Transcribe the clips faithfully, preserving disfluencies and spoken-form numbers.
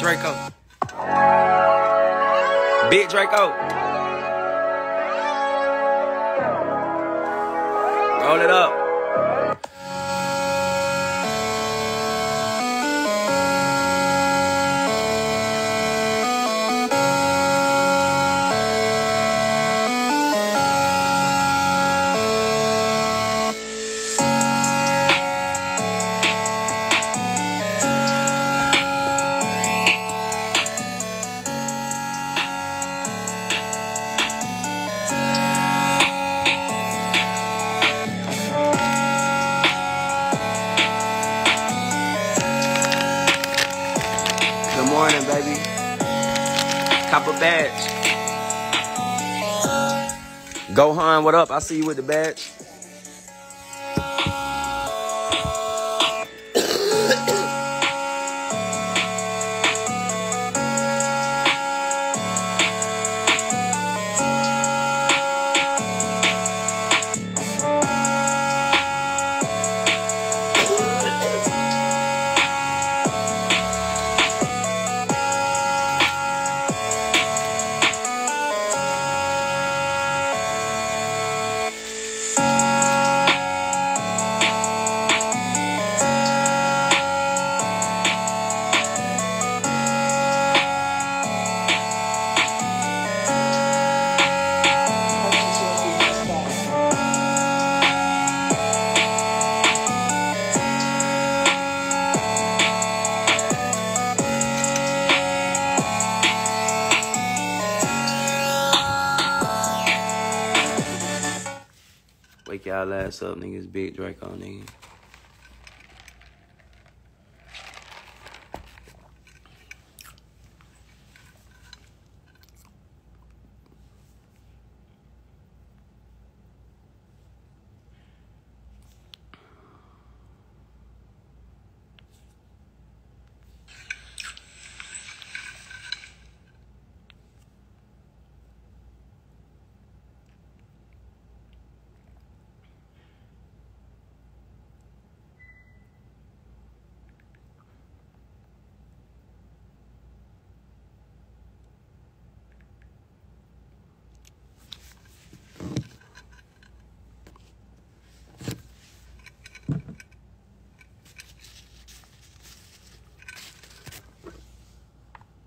Draco. Big Draco. Roll it up. Copper badge. Gohan, what up? I see you with the badge. What's up, niggas? Big Draco, nigga.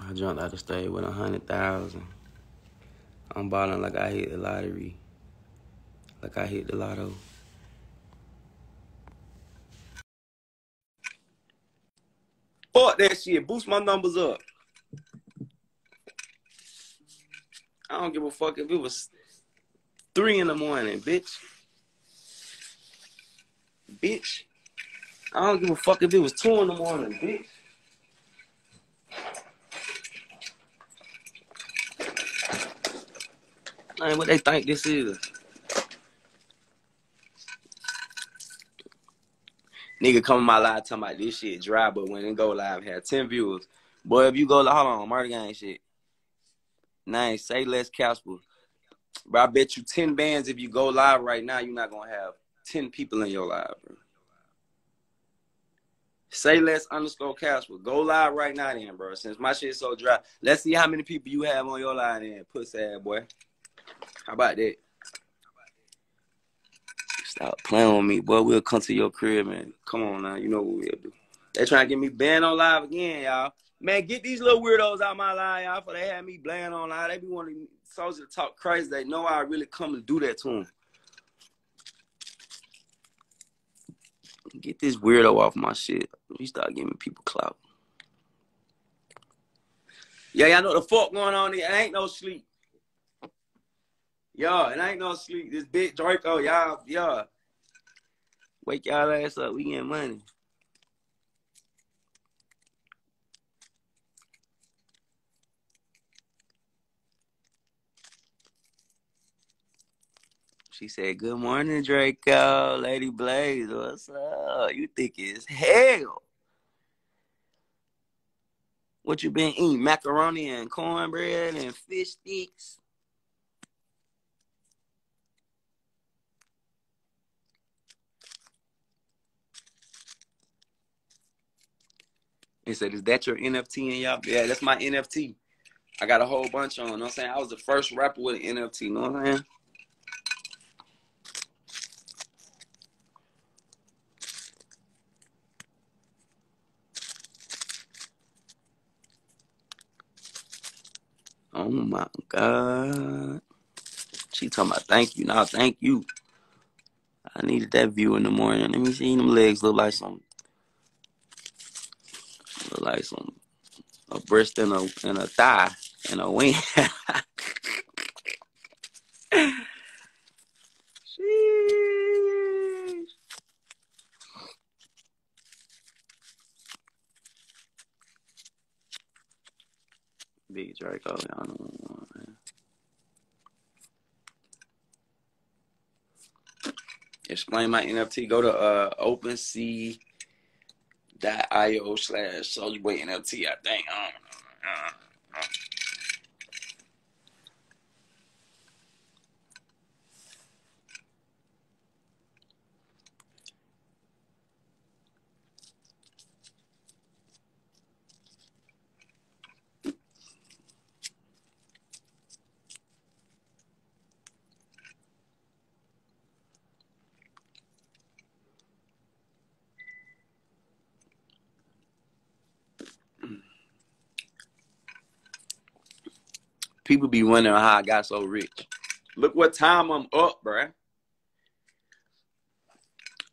I jumped out of state with a hundred thousand. I'm balling like I hit the lottery. Like I hit the lotto. Fuck that shit. Boost my numbers up. I don't give a fuck if it was three in the morning, bitch. Bitch. I don't give a fuck if it was two in the morning, bitch. I ain't what they think this is. Nigga come in my live talking about this shit dry, but when it go live, had ten viewers. Boy, if you go live, hold on, murder gang shit. Nice, say less Casper. Bro, I bet you ten bands if you go live right now, you're not gonna have ten people in your live, bro. Say less underscore Casper. Go live right now then, bro. Since my shit's so dry, let's see how many people you have on your live then, pussy ass boy. How about that? Stop playing with me, boy. We'll come to your crib, man. Come on now. You know what we'll do. They trying to get me banned on live again, y'all. Man, get these little weirdos out my line, y'all. For they had me banned on live. They be wanting soldiers to talk crazy. They know I really come to do that to them. Get this weirdo off my shit. You start giving people clout. Yeah, y'all know the fuck going on there. Ain't no sleep. Y'all, it ain't no sleep. This big Draco, y'all, y'all. Wake y'all ass up. We getting money. She said, good morning, Draco. Lady Blaze, what's up? You think it's hell. What you been eating? Macaroni and cornbread and fish sticks? He said, is that your N F T in y'all? Yeah, that's my N F T. I got a whole bunch on, you know what I'm saying? I was the first rapper with an N F T, you know what I'm saying? Oh my God. She talking about thank you. Now thank you. I needed that view in the morning. Let me see them legs look like some look like some a breast and a and a thigh and a wing. Big Draco, y'all know what I want, man. Explain my N F T. Go to uh, open sea dot i o slash Soulja Boy N F T, I think. I don't know. People be wondering how I got so rich. Look what time I'm up, bruh.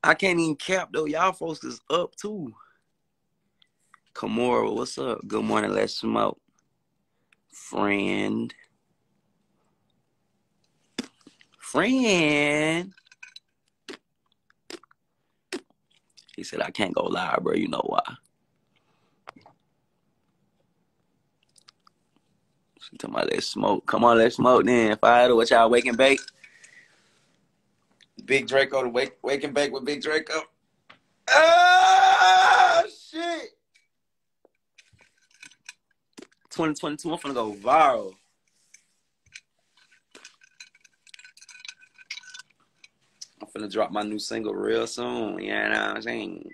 I can't even cap, though. Y'all folks is up, too. Kamora, what's up? Good morning, let's smoke. Friend. Friend. He said, I can't go live, bruh. You know why. Talking about let's smoke. Come on, let's smoke then. If I had to watch y'all wake and bake. Big Draco to wake wake and bake with Big Draco. Ah, shit. twenty twenty-two, I'm finna go viral. I'm finna drop my new single real soon. You know what I'm saying?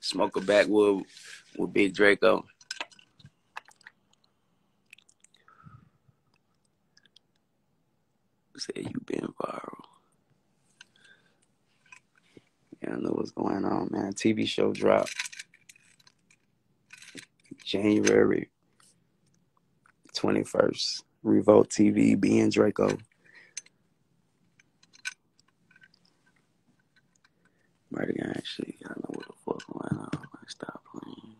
Smoke a backwood with Big Draco. Said you been viral. Yeah, I know what's going on, man. T V show dropped January twenty-first. Revolt T V, being Draco. Right again, actually, I don't know what. Wow, stop playing.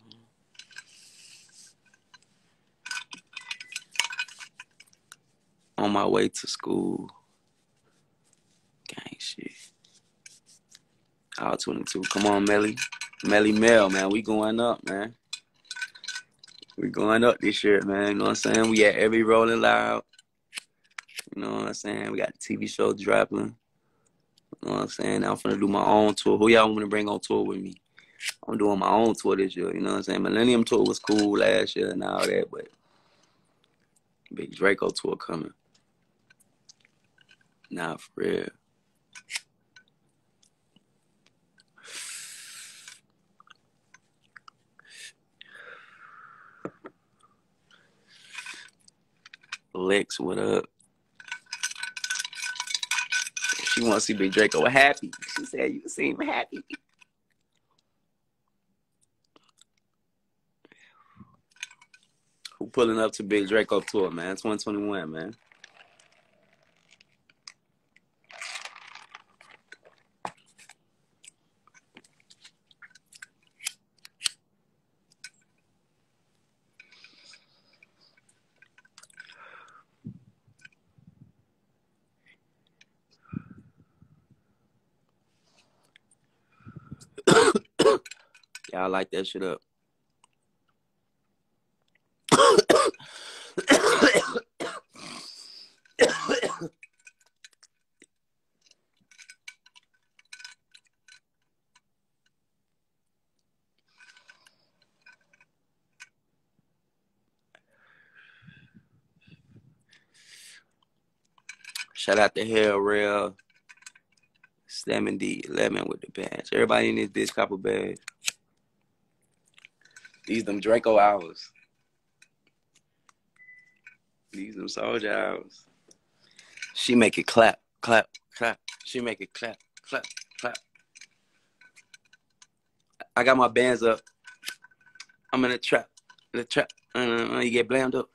On my way to school. Gang shit. All twenty-two. Come on, Melly. Melly Mel, man. We going up, man. We going up this year, man. You know what I'm saying? We at every Rolling Loud. You know what I'm saying? We got the T V show dropping. You know what I'm saying? I'm finna do my own tour. Who y'all want to bring on tour with me? I'm doing my own tour this year, you know what I'm saying? Millennium tour was cool last year and all that, but Big Draco tour coming. Nah, for real. Lex, what up? She want to see Big Draco happy. She said, you seem happy. Who pulling up to Big Draco tour, man? twenty twenty-one, man. Y'all like that shit up. Shout out to Hell Rail. Slam and D eleven with the badge. Everybody in this bitch cop a badge. These them Draco hours. These them Soulja hours. She make it clap, clap, clap. She make it clap, clap, clap. I got my bands up. I'm in a trap, in a trap. Uh, you get blammed up.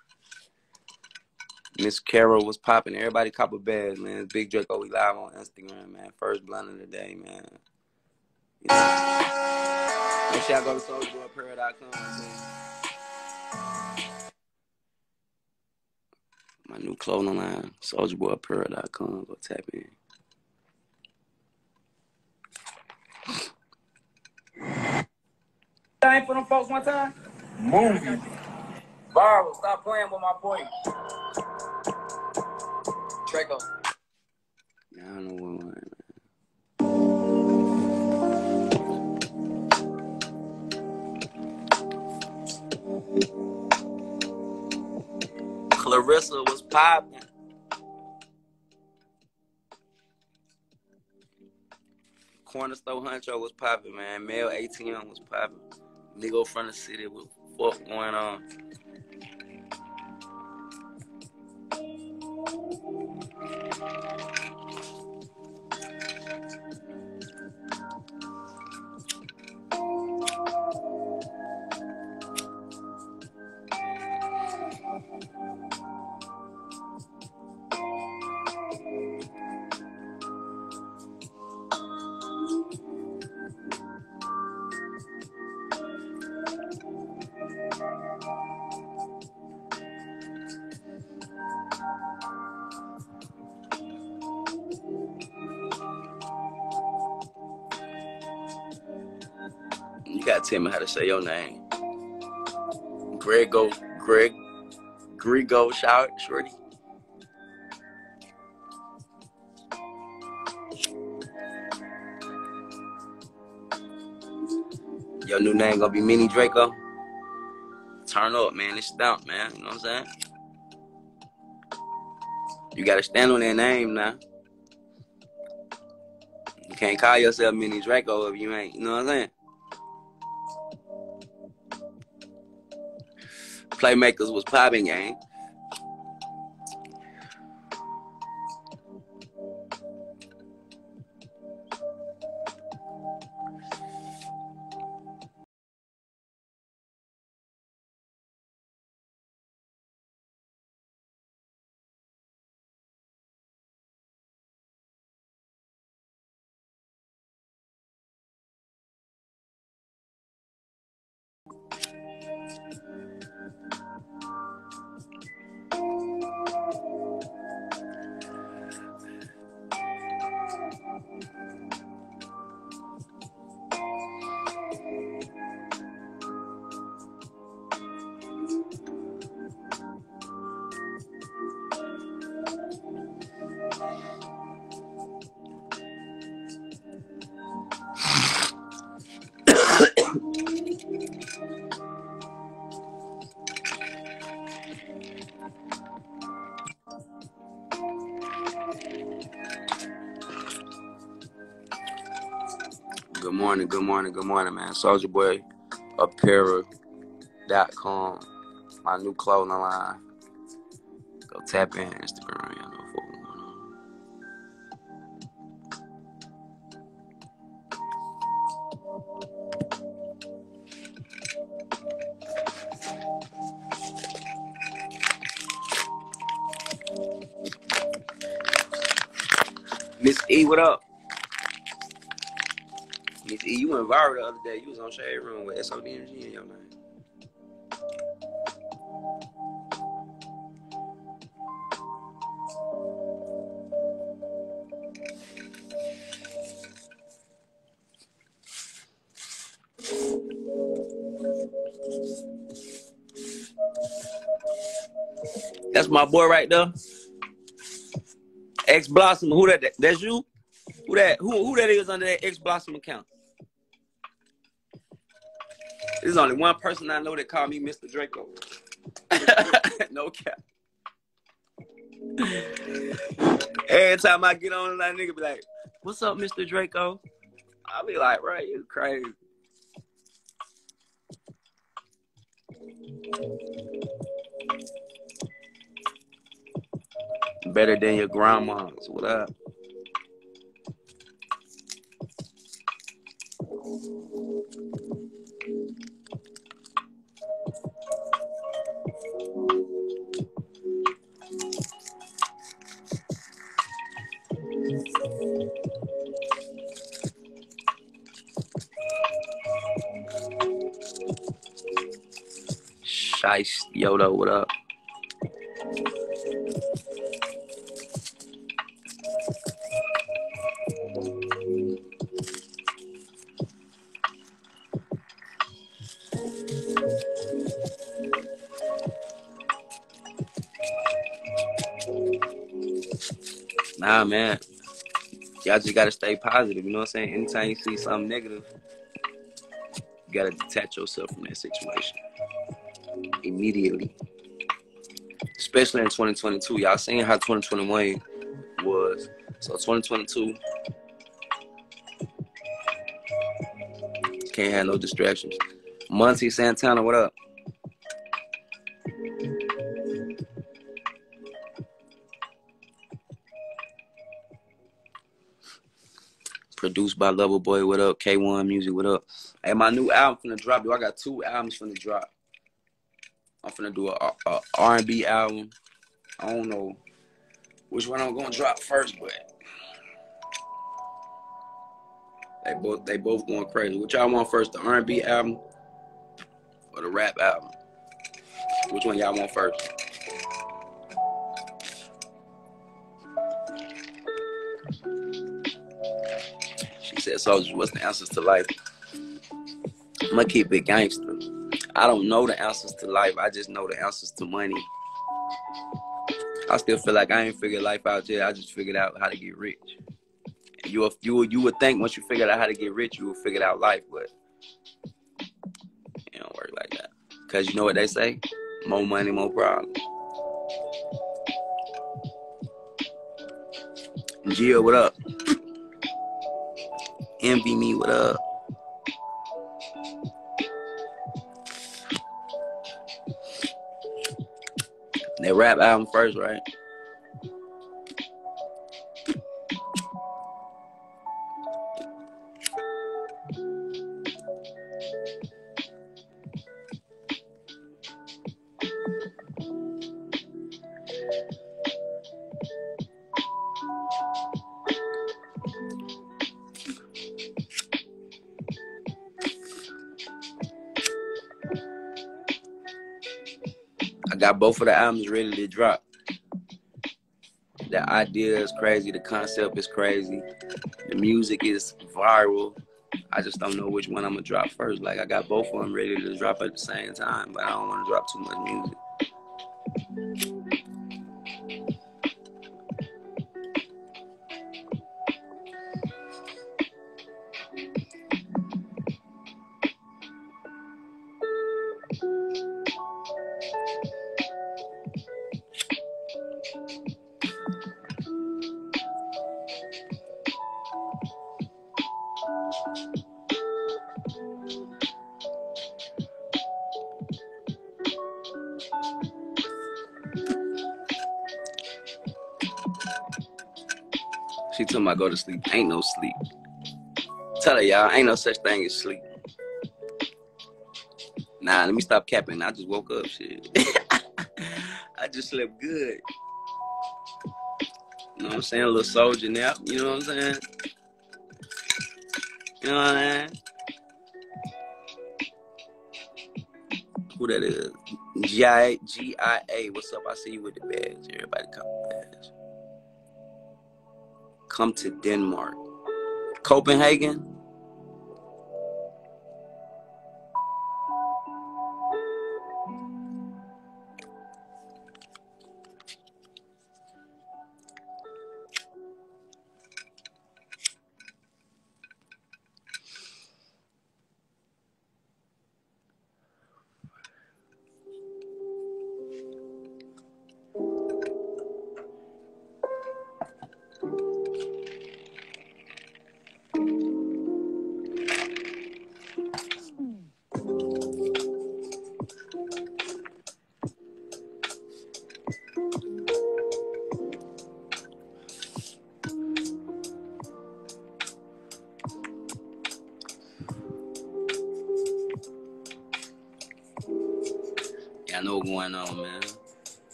Miss Carol was popping. Everybody cop a badge, man. It's Big Draco. We live on Instagram, man. First blunt of the day, man. You know. Make sure y'all go to Soulja Boy Parad dot com. My new clothing line, Soulja Boy Parad dot com. Go tap in. Time for them folks one time. Movie. Viral. Stop playing with my boy. Draco. I don't know what one. Clarissa was popping. Corner Store Huncho was popping, man. Male A T M was popping. Nigga from the city with what going on. Tell me how to say your name. Grego, Greg, Grego, shout, shorty. Your new name gonna be Mini Draco. Turn up, man. It's stout, man. You know what I'm saying? You gotta stand on that name now. You can't call yourself Mini Draco if you ain't. You know what I'm saying? Playmakers was popping, gang. Good morning, good morning, good morning, man. Soulja Boy Apparel dot com. My new clothing line. Go tap in Instagram. Y'all know what's going on. Miss E, what up? You went viral the other day. You was on Shade Room with S O D M G in your name. That's my boy right there. X Blossom. Who that? That's you? Who that? Who who that is under that X Blossom account? There's only one person I know that called me Mister Draco. No cap. Every time I get on, that nigga be like, "What's up, Mister Draco?" I'll be like, "Right, you crazy." Better than your grandma's. What up? Shice Yoda, what up? Nah, man. Y'all just gotta stay positive, you know what I'm saying? Anytime you see something negative, you gotta detach yourself from that situation immediately. Especially in twenty twenty-two. Y'all seen how twenty twenty-one was. So twenty twenty-two, can't have no distractions. Monty Santana, what up? Produced by Lover Boy, what up? K one Music, what up? Hey, my new album finna drop, yo. I got two albums finna drop. I'm finna do a, a R and B album. I don't know which one I'm gonna drop first, but they both they both going crazy. Which y'all want first, the R and B album or the rap album? Which one y'all want first? She said Soulja was the answers to life. I'm gonna keep it gangster. I don't know the answers to life. I just know the answers to money. I still feel like I ain't figured life out yet. I just figured out how to get rich. And you, you, you would think once you figured out how to get rich, you would figure out life, but it don't work like that. Because you know what they say? More money, more problems. Gio, what up? Envy me, what up? That rap album first, right? Got both of the albums ready to drop. The idea is crazy. The concept is crazy. The music is viral. I just don't know which one I'm gonna drop first. Like, I got both of them ready to drop at the same time, but I don't want to drop too much music. She told me I go to sleep. Ain't no sleep. Tell her, y'all, ain't no such thing as sleep. Nah, let me stop capping. I just woke up, shit. I just slept good. You know what I'm saying? A little Soulja nap. You know what I'm saying? You know what I'm saying? Who that is? G I A. G I A. What's up? I see you with the bags. Everybody come with the bags. Come to Denmark. Copenhagen?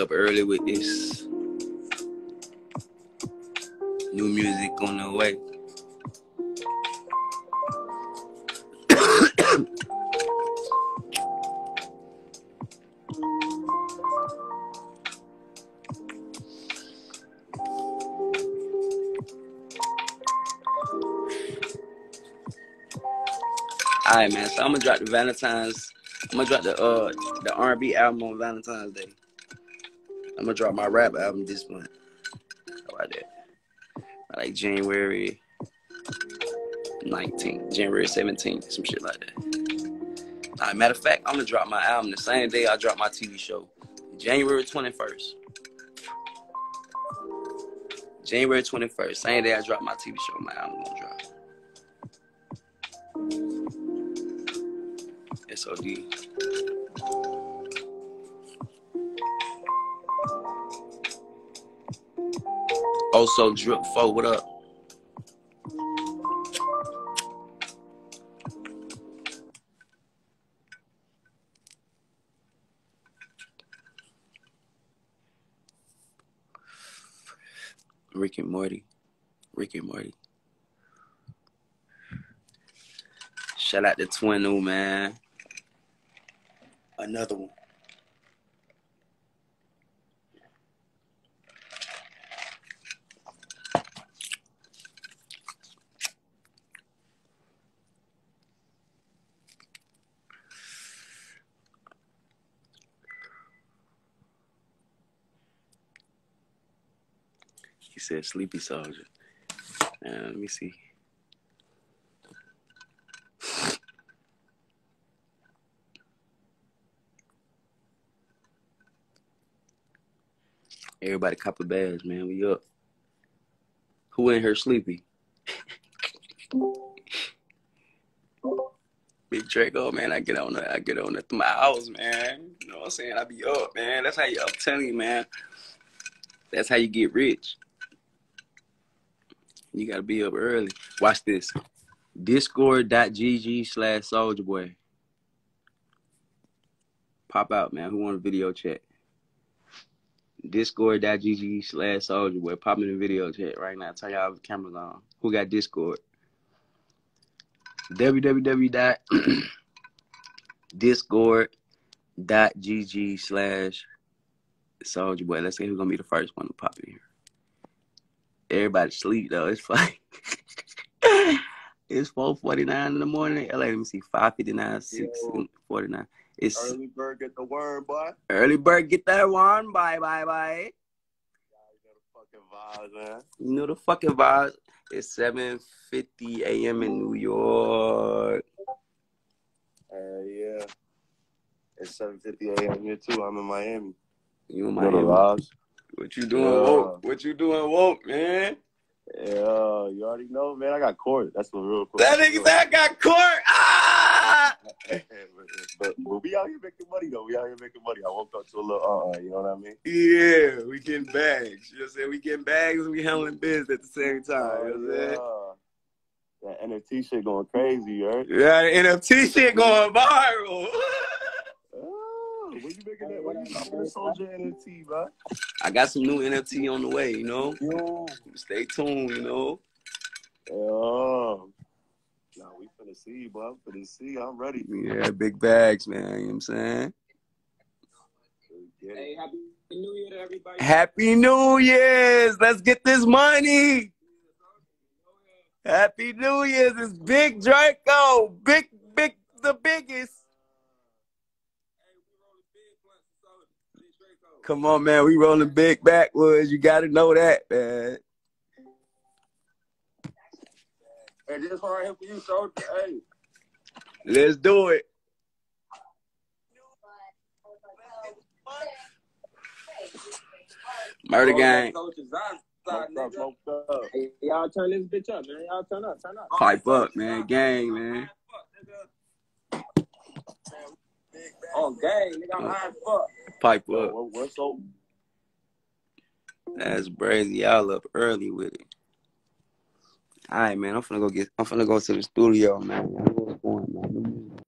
Up early with this new music on the way. All right, man. So I'm gonna drop the Valentine's. I'm gonna drop the uh the R and B album on Valentine's Day. I'm gonna drop my rap album this month. How about that? Like January nineteenth, January seventeenth, some shit like that. All right, matter of fact, I'm gonna drop my album the same day I drop my T V show, January twenty-first. January twenty-first, same day I drop my T V show, my album gonna drop. S O D. Also, Drip four, what up? Rick and Morty. Rick and Morty. Shout out to Twinu, man. Another one. Said Sleepy Soldier. Uh, let me see. Everybody copper bags, man. We up. Who in here sleepy? Big Draco, man. I get on the, I get on the, my house, man. You know what I'm saying? I be up, man. That's how you up. I'm telling you, man. That's how you get rich. You gotta be up early. Watch this. Discord.gg slash Soulja Boy. Pop out, man. Who want a video chat? Discord.gg slash Soulja Boy. Pop in the video chat right now. Tell y'all the camera's on. Who got Discord? www.discord.gg slash Soulja Boy. Let's see who's gonna be the first one to pop in here. Everybody sleep though. It's like it's four forty nine in the morning. L A, let me see, five fifty nine, six forty nine. It's early bird get the worm, boy. Early bird get that worm. Bye bye bye. You know the fucking vibes, man. You know the fucking vibes. It's seven fifty a.m. in New York. Uh, yeah. It's seven fifty a.m. here too. I'm in Miami. You in Miami? You know the vibes. What you doing, yeah. Woke? What you doing, woke, man? Yeah, you already know, man. I got court. That's the real court. That nigga that got court. Ah! but, but, but we out here making money, though. We out here making money. I woke up to a little uh-uh, you know what I mean? Yeah, we getting bags. You know what I'm saying? We getting bags and we handling biz at the same time. You know what I'm saying? That N F T shit going crazy, right? Yeah, the N F T shit going viral. What you making that? What you making that Soulja N F T, bro? I got some new N F T on the way, you know? Yo. Stay tuned, you know? Yo. Nah, we finna see, bro. I'm finna see. I'm ready. Yeah, big bags, man. You know what I'm saying? Hey, happy New Year to everybody. Happy New Year's. Let's get this money. Happy New Year's. It's Big Draco. Big, big, the biggest. Come on, man. We rolling big backwards. You got to know that, man. Hey, this is hard here for you, so hey. Let's do it. Murder gang. Y'all turn this bitch up, man. Y'all turn up, turn up. Pipe up, man. Gang, man. Oh, gang, nigga, I'm high as fuck. Pipe up. What's up? That's crazy. Y'all up early with it. All right, man. I'm finna go get. I'm finna go to the studio, man.